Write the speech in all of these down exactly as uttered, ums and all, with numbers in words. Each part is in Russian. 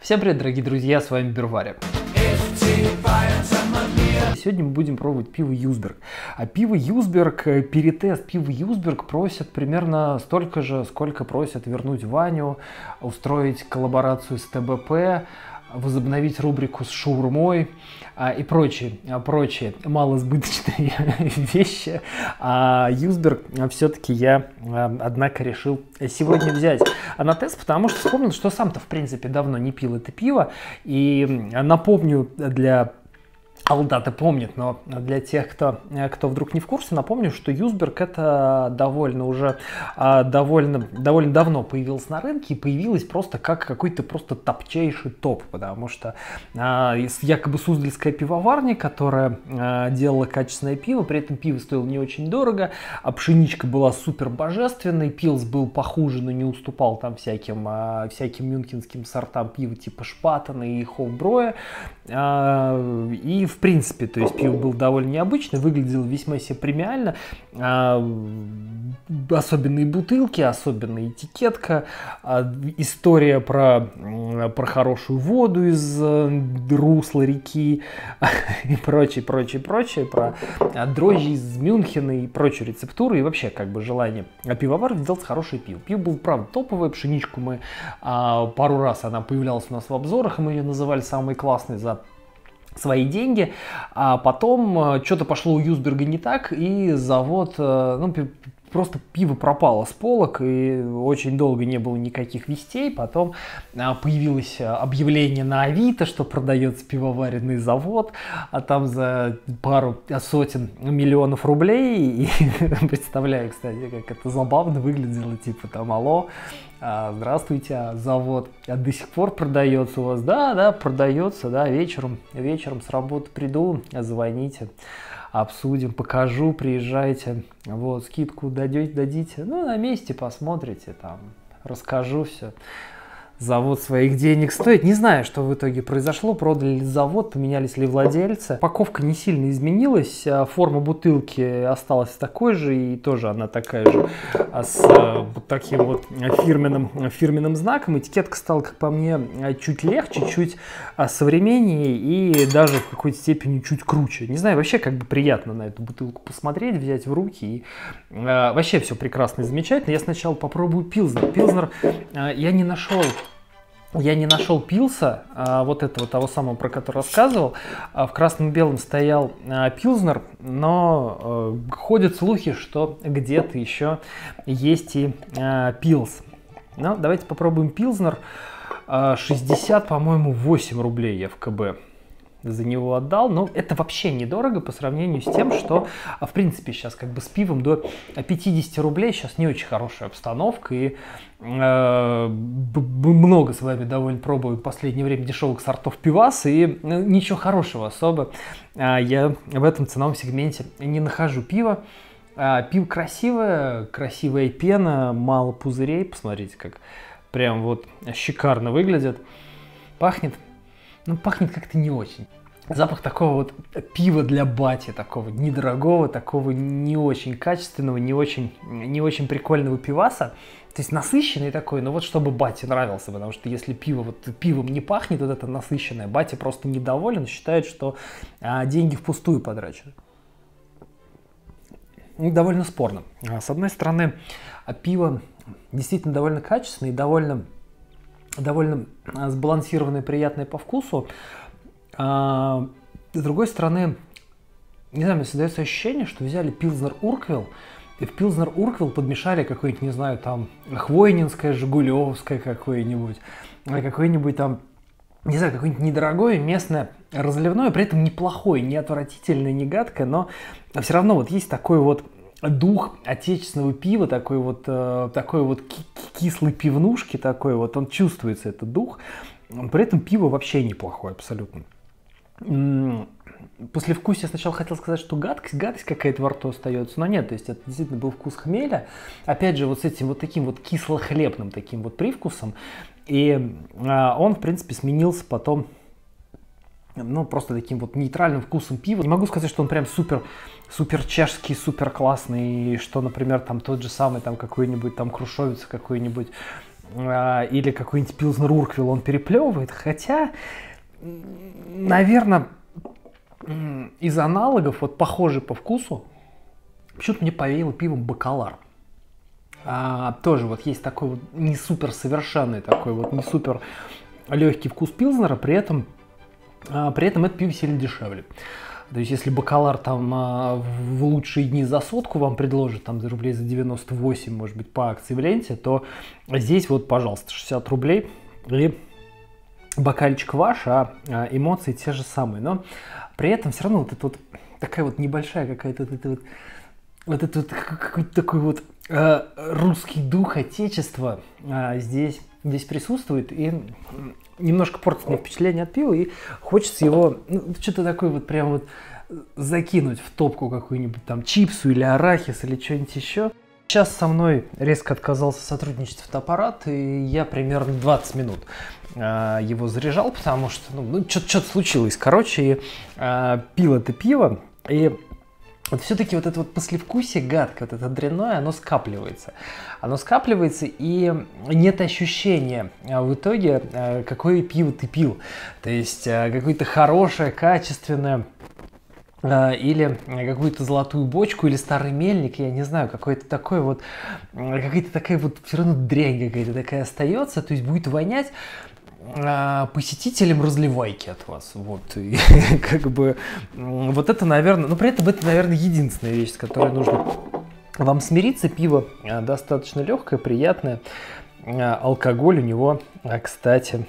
Всем привет, дорогие друзья, с вами Бирвария. Сегодня мы будем пробовать пиво Юзберг. А пиво Юзберг, перетест пива Юзберг просят примерно столько же, сколько просят вернуть Ваню, устроить коллаборацию с ТБП, возобновить рубрику с шаурмой а, и прочие, а, прочие малосбыточные вещи. А Юзберг все-таки я, а, однако, решил сегодня взять на тест, потому что вспомнил, что сам-то, в принципе, давно не пил это пиво. И напомню для... Алдаты помнит, но для тех, кто, кто вдруг не в курсе, напомню, что Юзберг это довольно уже довольно, довольно давно появилось на рынке и появилось просто как какой-то просто топчайший топ, потому что якобы Суздальская пивоварня, которая делала качественное пиво, при этом пиво стоило не очень дорого, а пшеничка была супер божественной, пилс был похуже, но не уступал там всяким, всяким мюнхенским сортам пива типа Шпаттона и Хоффброя. И в принципе, то есть пиво было довольно необычно, выглядело весьма себе премиально, а, особенные бутылки, особенная этикетка, а, история про, про хорошую воду из русла реки и прочее, прочее, прочее, про дрожжи из Мюнхена и прочую рецептуру и вообще как бы желание пивовар сделать хорошее пиво. Пиво было, правда, топовое, пшеничку мы а, пару раз она появлялась у нас в обзорах, мы ее называли самой классной за свои деньги, а потом что-то пошло у Юзберга не так, и завод, ну, просто пиво пропало с полок, и очень долго не было никаких вестей. Потом появилось объявление на Авито, что продается пивоваренный завод, а там за пару сотен миллионов рублей. И представляю, кстати, как это забавно выглядело, типа там алло, здравствуйте, завод до сих пор продается у вас? Да, да, продается, да, вечером, вечером с работы приду, звоните, обсудим, покажу, приезжайте, вот, скидку дадете, дадите, ну, на месте посмотрите, там, расскажу все. Завод своих денег стоит. Не знаю, что в итоге произошло, продали ли завод, поменялись ли владельцы. Упаковка не сильно изменилась, форма бутылки осталась такой же, и тоже она такая же, с вот таким вот фирменным, фирменным знаком. Этикетка стала, как по мне, чуть легче, чуть современнее и даже в какой-то степени чуть круче. Не знаю, вообще как бы приятно на эту бутылку посмотреть, взять в руки. И, э, вообще все прекрасно и замечательно. Я сначала попробую Пилзнер. Пилзнер э, я не нашел... Я не нашел пилса, вот этого того самого, про который рассказывал. В красном-белом стоял Пилзнер, но ходят слухи, что где-то еще есть и пилс. Ну, давайте попробуем Пилзнер. шестьдесят, по-моему, восемь рублей я в КБ за него отдал, но это вообще недорого по сравнению с тем, что, в принципе, сейчас как бы с пивом до пятидесяти рублей сейчас не очень хорошая обстановка, и э, много с вами довольно пробую в последнее время дешевых сортов пивас, и э, ничего хорошего особо э, я в этом ценовом сегменте не нахожу пива. Э, пиво красивое, красивая пена, мало пузырей, посмотрите, как прям вот шикарно выглядит, пахнет. Ну, пахнет как-то не очень. Запах такого вот пива для бати, такого недорогого, такого не очень качественного, не очень, не очень прикольного пиваса. То есть насыщенный такой, но вот чтобы бате нравился, потому что если пиво вот пивом не пахнет, вот это насыщенное, батя просто недоволен, считает, что а, деньги впустую потрачены. Довольно спорно. С одной стороны, пиво действительно довольно качественное и довольно... довольно сбалансированное, приятное по вкусу. А, с другой стороны, не знаю, мне создается ощущение, что взяли Пилзнер Урквелл и в Пилзнер Урквелл подмешали какое-нибудь, не знаю, там, хвойнинское, жигулевское какое-нибудь, какое-нибудь там, не знаю, какое-нибудь недорогое, местное, разливное, при этом неплохое, не отвратительное, не гадкое, но все равно вот есть такой вот дух отечественного пива, такой вот, такой вот кислой пивнушки, такой вот, он чувствуется, этот дух. При этом пиво вообще неплохое абсолютно. После вкуса я сначала хотел сказать, что гадкость, гадость какая-то во рту остается, но нет, то есть это действительно был вкус хмеля. Опять же, вот с этим вот таким вот кисло-хлебным таким вот привкусом. И он, в принципе, сменился потом, ну, просто таким вот нейтральным вкусом пива. Не могу сказать, что он прям супер, супер чешский, супер классный, что, например, там тот же самый, там какой-нибудь, там Крушовица какой-нибудь, или какой-нибудь Пилзнер Урквелл он переплевывает, хотя, наверное, из аналогов, вот похожий по вкусу, почему-то мне повеяло пивом Бакалар. А, тоже вот есть такой вот не супер совершенный, такой вот не супер легкий вкус пилзнера, при этом, а, при этом это пиво сильно дешевле. То есть если Бакалар там а, в лучшие дни за сотку вам предложит, там за рублей за девяносто восемь, может быть, по акции в ленте, то здесь вот, пожалуйста, шестьдесят рублей и бокальчик ваш, а эмоции те же самые. Но при этом все равно вот эта вот такая вот небольшая какая-то вот эта вот, вот, это вот какой-то такой вот э, русский дух отечества э, здесь, здесь присутствует и немножко портит мне впечатление от пива, и хочется его, ну, что-то такое вот прям вот закинуть в топку какую-нибудь там чипсу или арахис или что-нибудь еще. Сейчас со мной резко отказался сотрудничать фотоаппарат, и я примерно двадцать минут э, его заряжал, потому что ну, ну, что-то случилось, короче, и э, пил это пиво, и вот все-таки вот это вот послевкусие гадкое, вот это дрянное, оно скапливается. Оно скапливается, и нет ощущения в итоге, э, какое пиво ты пил. То есть э, какое-то хорошее, качественное, или какую-то золотую бочку, или старый мельник, я не знаю, какой-то такой вот, какая-то такая вот все равно дрянь какая-то такая остается, то есть будет вонять а, посетителям разливайки от вас, вот, и как бы вот это, наверное, но при этом это, наверное, единственная вещь, с которой нужно вам смириться. Пиво достаточно легкое, приятное, алкоголь у него, кстати,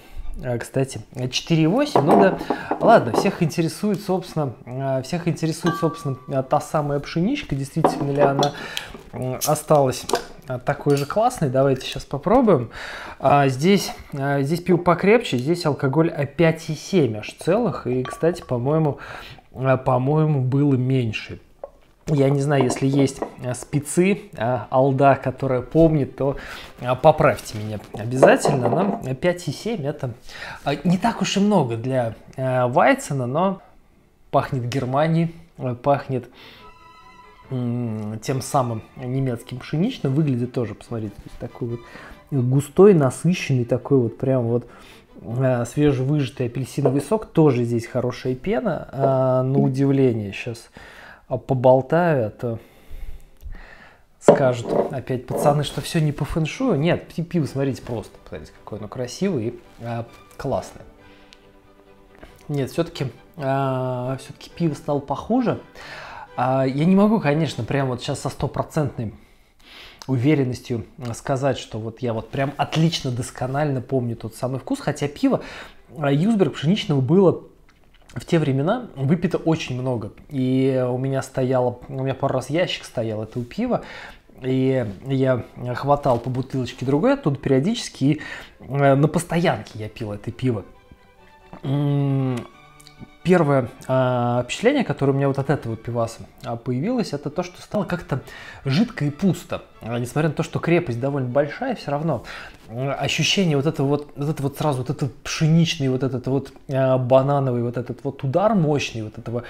Кстати, четыре и восемь, ну да, ладно, всех интересует, собственно, всех интересует, собственно, та самая пшеничка, действительно ли она осталась такой же классной, давайте сейчас попробуем. Здесь, здесь пиво покрепче, здесь алкоголь пять и семь аж целых, и, кстати, по-моему, по-моему, было меньше. Я не знаю, если есть спецы, алда, которая помнит, то поправьте меня обязательно. Но пять и семь это не так уж и много для Вайцена, но пахнет Германией, пахнет тем самым немецким пшеничным. Выглядит тоже, посмотрите, такой вот густой, насыщенный, такой вот прям вот свежевыжатый апельсиновый сок. Тоже здесь хорошая пена, на удивление сейчас. Поболтаю, а то скажут опять пацаны, что все не по фэншую. Нет, пиво, смотрите, просто, посмотрите, какое оно красивое и а, классное. Нет, все-таки а, все-таки пиво стало похуже. А, я не могу, конечно, прямо вот сейчас со стопроцентной уверенностью сказать, что вот я вот прям отлично, досконально помню тот самый вкус, хотя пиво Юзберг пшеничного было в те времена выпито очень много, и у меня стояло, у меня пару раз ящик стоял этого пива, и я хватал по бутылочке другой оттуда периодически, и на постоянке я пил это пиво. Первое э, впечатление, которое у меня вот от этого пиваса появилось, это то, что стало как-то жидко и пусто. Несмотря на то, что крепость довольно большая, все равно ощущение вот этого вот, вот, это вот сразу, вот этот пшеничный, вот этот вот э, банановый, вот этот вот удар мощный, вот этого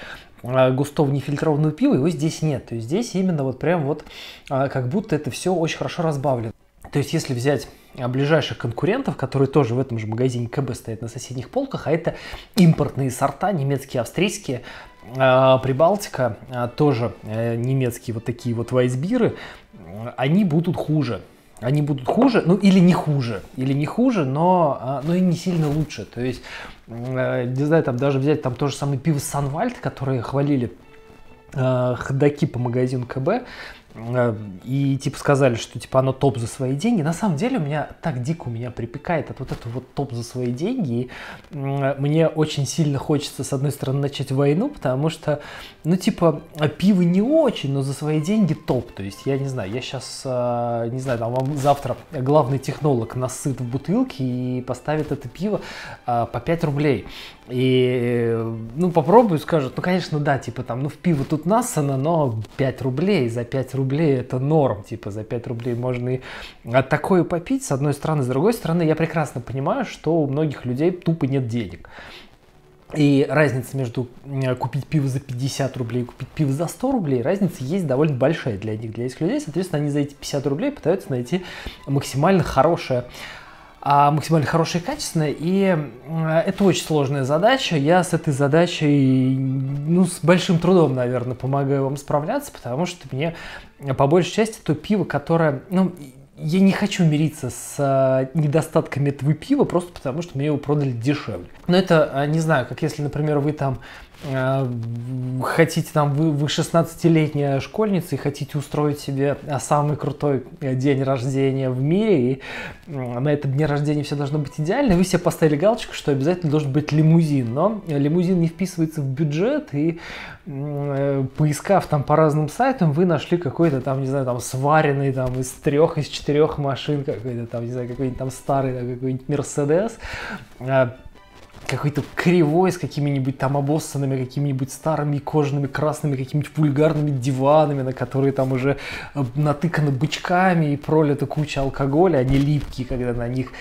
э, густого нефильтрованного пива, его здесь нет. То есть здесь именно вот прям вот э, как будто это все очень хорошо разбавлено. То есть если взять ближайших конкурентов, которые тоже в этом же магазине КБ стоят на соседних полках, а это импортные сорта, немецкие, австрийские, Прибалтика, тоже немецкие вот такие вот вайсбиры, они будут хуже. Они будут хуже, ну или не хуже, или не хуже, но, но и не сильно лучше. То есть, не знаю, там даже взять там то же самое пиво Санвальд, которые хвалили ходаки по магазину КБ, и типа сказали, что типа оно топ за свои деньги. На самом деле у меня так дико у меня припекает от вот этого вот топ за свои деньги. И мне очень сильно хочется, с одной стороны, начать войну, потому что, ну типа, пиво не очень, но за свои деньги топ. То есть я не знаю, я сейчас, не знаю, там вам завтра главный технолог насыт в бутылке и поставит это пиво по пять рублей. И, ну, попробую, скажут, ну, конечно, да, типа там, ну, в пиво тут насано, но пять рублей, за пять рублей это норм, типа за пять рублей можно и такое попить, с одной стороны, с другой стороны, я прекрасно понимаю, что у многих людей тупо нет денег. И разница между купить пиво за пятьдесят рублей и купить пиво за сто рублей, разница есть довольно большая для них, для этих людей. Соответственно, они за эти пятьдесят рублей пытаются найти максимально хорошее, максимально хорошее и качественное. И это очень сложная задача. Я с этой задачей, ну, с большим трудом, наверное, помогаю вам справляться, потому что мне, по большей части, то пиво, которое... Ну, я не хочу мириться с недостатками этого пива, просто потому что мне его продали дешевле. Но это, не знаю, как если, например, вы там э, хотите, там, вы, вы шестнадцатилетняя школьница и хотите устроить себе самый крутой день рождения в мире, и на этом дне рождения все должно быть идеально, вы себе поставили галочку, что обязательно должен быть лимузин, но лимузин не вписывается в бюджет, и э, поискав там по разным сайтам, вы нашли какой-то там, не знаю, там сваренный там из трех, из четырех трех машин, какой-то там, не знаю, какой-нибудь там старый, какой-нибудь Мерседес, какой-то кривой, с какими-нибудь там обоссанными, какими-нибудь старыми кожаными, красными, какими-нибудь вульгарными диванами, на которые там уже натыканы бычками и пролита куча алкоголя, они липкие, когда на них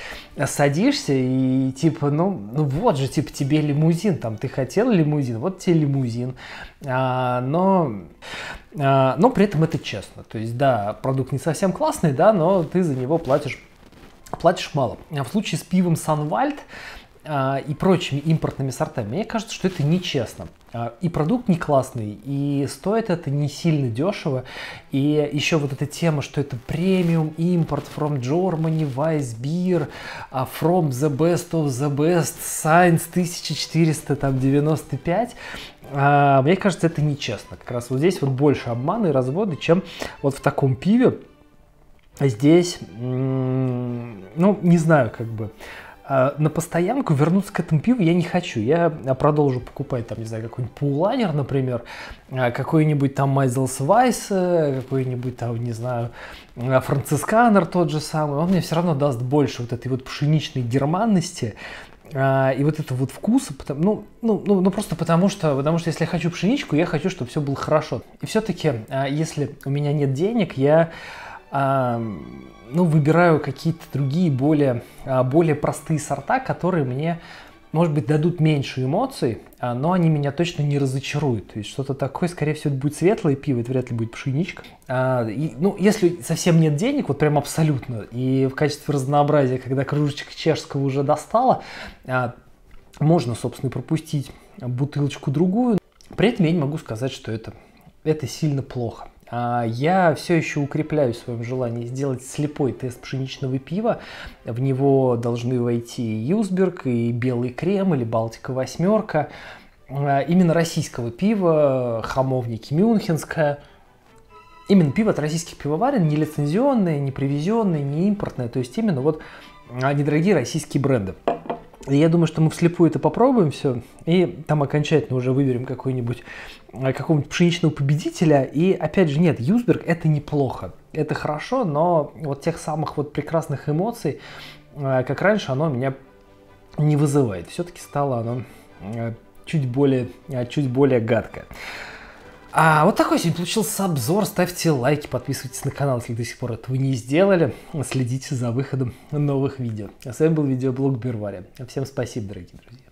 садишься, и типа, ну, ну вот же, типа, тебе лимузин, там, ты хотел лимузин, вот тебе лимузин, а, но, а, но при этом это честно, то есть, да, продукт не совсем классный, да, но ты за него платишь, платишь мало. А в случае с пивом Санвальд и прочими импортными сортами, мне кажется, что это нечестно. И продукт не классный, и стоит это не сильно дешево. И еще вот эта тема, что это премиум импорт from Germany, Weissbier, from the best of the best, Science тысяча четыреста девяносто пять, мне кажется, это нечестно. Как раз вот здесь вот больше обмана и развода, чем вот в таком пиве. Здесь, ну, не знаю, как бы. На постоянку вернуться к этому пиву я не хочу. Я продолжу покупать там, не знаю, какой-нибудь Пуланер, например, какой-нибудь там Майзелс Вайс, какой-нибудь там, не знаю, Францисканер тот же самый. Он мне все равно даст больше вот этой вот пшеничной германности и вот этого вот вкуса, потому, ну, ну, ну, ну просто потому что, потому что если я хочу пшеничку, я хочу, чтобы все было хорошо. И все-таки, если у меня нет денег, я... А, ну, выбираю какие-то другие, более, более простые сорта, которые мне, может быть, дадут меньше эмоций, но они меня точно не разочаруют. То есть что-то такое, скорее всего, это будет светлое пиво, это вряд ли будет пшеничка. А, и, ну, если совсем нет денег, вот прям абсолютно, и в качестве разнообразия, когда кружечка чешского уже достала, а, можно, собственно, пропустить бутылочку-другую. При этом я не могу сказать, что это, это сильно плохо. Я все еще укрепляю в своем желании сделать слепой тест пшеничного пива. В него должны войти Юзберг, и Белый Крем, или Балтика Восьмерка. Именно российского пива, Хамовники, Мюнхенская. Именно пиво от российских пивоварен, не лицензионное, не привезенное, не импортное. То есть именно вот недорогие российские бренды. Я думаю, что мы вслепую это попробуем все, и там окончательно уже выберем какой-нибудь, какого-нибудь пшеничного победителя. И опять же, нет, Юзберг — это неплохо, это хорошо, но вот тех самых вот прекрасных эмоций, как раньше, оно меня не вызывает. Все-таки стало оно чуть более, чуть более гадкое. А вот такой сегодня получился обзор. Ставьте лайки, подписывайтесь на канал, если до сих пор этого не сделали. Следите за выходом новых видео. А с вами был видеоблог Бирвария. Всем спасибо, дорогие друзья.